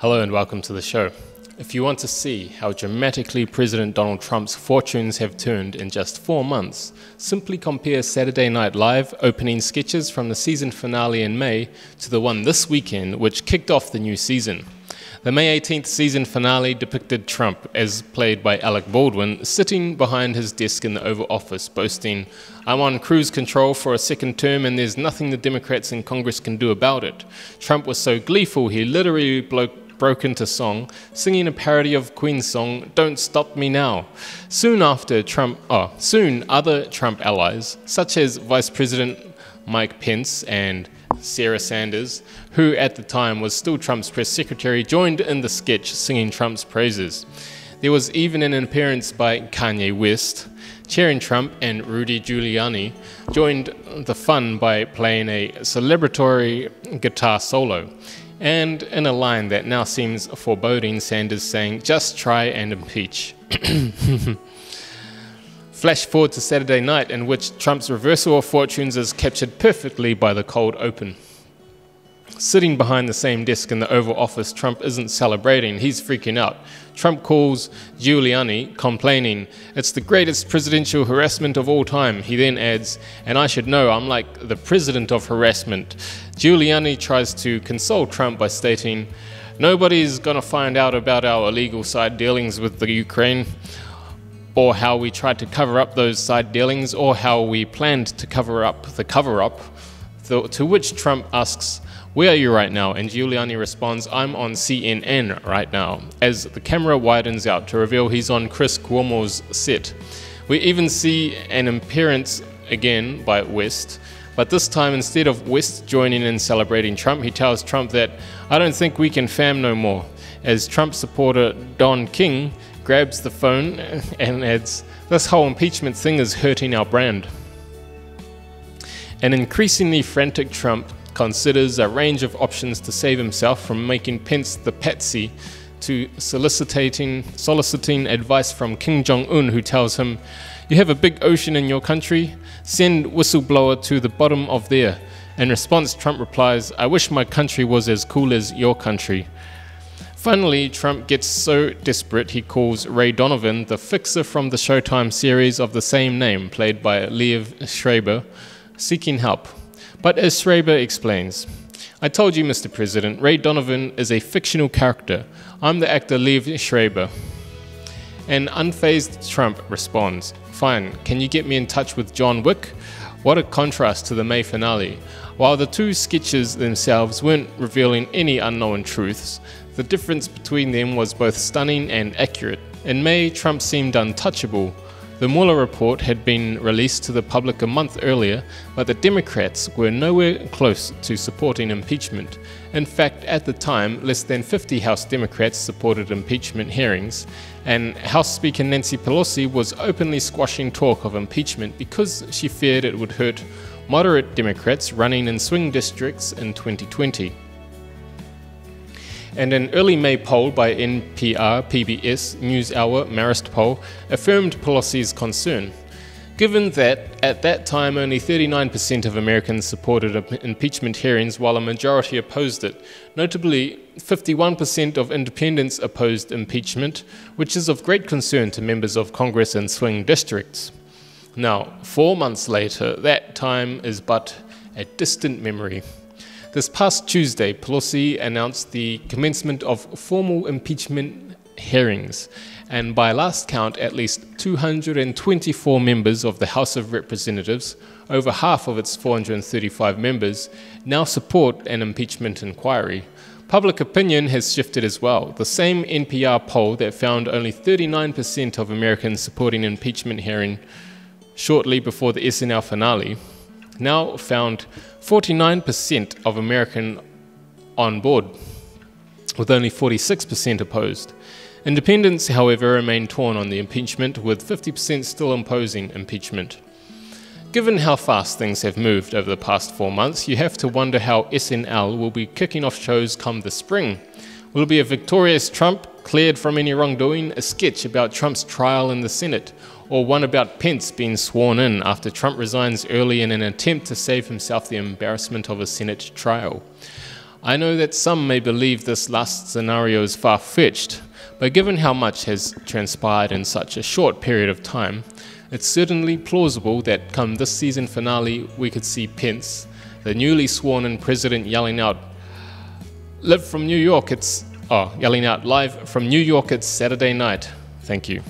Hello and welcome to the show. If you want to see how dramatically President Donald Trump's fortunes have turned in just 4 months, simply compare Saturday Night Live opening sketches from the season finale in May to the one this weekend, which kicked off the new season. The May 18th season finale depicted Trump, as played by Alec Baldwin, sitting behind his desk in the Oval Office boasting, "I'm on cruise control for a second term and there's nothing the Democrats in Congress can do about it." Trump was so gleeful he literally broke into song, singing a parody of Queen's song, "Don't Stop Me Now." Soon other Trump allies, such as Vice President Mike Pence and Sarah Sanders, who at the time was still Trump's press secretary, joined in the sketch singing Trump's praises. There was even an appearance by Kanye West, cheering Trump, and Rudy Giuliani joined the fun by playing a celebratory guitar solo. And in a line that now seems foreboding, Sanders saying, "Just try and impeach." Flash forward to Saturday night, in which Trump's reversal of fortunes is captured perfectly by the cold open. Sitting behind the same desk in the Oval Office, Trump isn't celebrating, he's freaking out. Trump calls Giuliani, complaining, "It's the greatest presidential harassment of all time." He then adds, "And I should know, I'm like the president of harassment." Giuliani tries to console Trump by stating, "Nobody's gonna find out about our illegal side dealings with the Ukraine, or how we tried to cover up those side dealings, or how we planned to cover up the cover-up," to which Trump asks, "Where are you right now?" And Giuliani responds, "I'm on CNN right now," as the camera widens out to reveal he's on Chris Cuomo's set. We even see an appearance again by West, but this time instead of West joining in celebrating Trump, he tells Trump that, "I don't think we can fam no more," as Trump supporter Don King grabs the phone and adds, "This whole impeachment thing is hurting our brand." An increasingly frantic Trump considers a range of options to save himself, from making Pence the patsy to soliciting advice from Kim Jong-un, who tells him, "You have a big ocean in your country, send whistleblower to the bottom of there." In response, Trump replies, "I wish my country was as cool as your country." Finally, Trump gets so desperate he calls Ray Donovan, the fixer from the Showtime series of the same name, played by Liev Schreiber, seeking help. But as Schreiber explains, "I told you, Mr. President, Ray Donovan is a fictional character. I'm the actor Liev Schreiber." An unfazed Trump responds, "Fine, can you get me in touch with John Wick?" What a contrast to the May finale. While the two sketches themselves weren't revealing any unknown truths, the difference between them was both stunning and accurate. In May, Trump seemed untouchable. The Mueller report had been released to the public a month earlier, but the Democrats were nowhere close to supporting impeachment. In fact, at the time, less than 50 House Democrats supported impeachment hearings, and House Speaker Nancy Pelosi was openly squashing talk of impeachment because she feared it would hurt moderate Democrats running in swing districts in 2020. And an early May poll by NPR, PBS, NewsHour, Marist poll affirmed Pelosi's concern. Given that at that time only 39% of Americans supported impeachment hearings while a majority opposed it, notably 51% of independents opposed impeachment, which is of great concern to members of Congress in swing districts. Now, 4 months later, that time is but a distant memory. This past Tuesday, Pelosi announced the commencement of formal impeachment hearings, and by last count, at least 224 members of the House of Representatives, over half of its 435 members, now support an impeachment inquiry. Public opinion has shifted as well. The same NPR poll that found only 39% of Americans supporting impeachment hearing shortly before the SNL finale now found 49% of Americans on board, with only 46% opposed. Independents, however, remain torn on the impeachment, with 50% still opposing impeachment. Given how fast things have moved over the past 4 months, you have to wonder how SNL will be kicking off shows come the spring. Will it be a victorious Trump cleared from any wrongdoing, a sketch about Trump's trial in the Senate, or one about Pence being sworn in after Trump resigns early in an attempt to save himself the embarrassment of a Senate trial? I know that some may believe this last scenario is far-fetched, but given how much has transpired in such a short period of time, it's certainly plausible that come this season finale we could see Pence, the newly sworn-in president, yelling out, "Live from New York, it's yelling out live from New York, it's Saturday night. Thank you."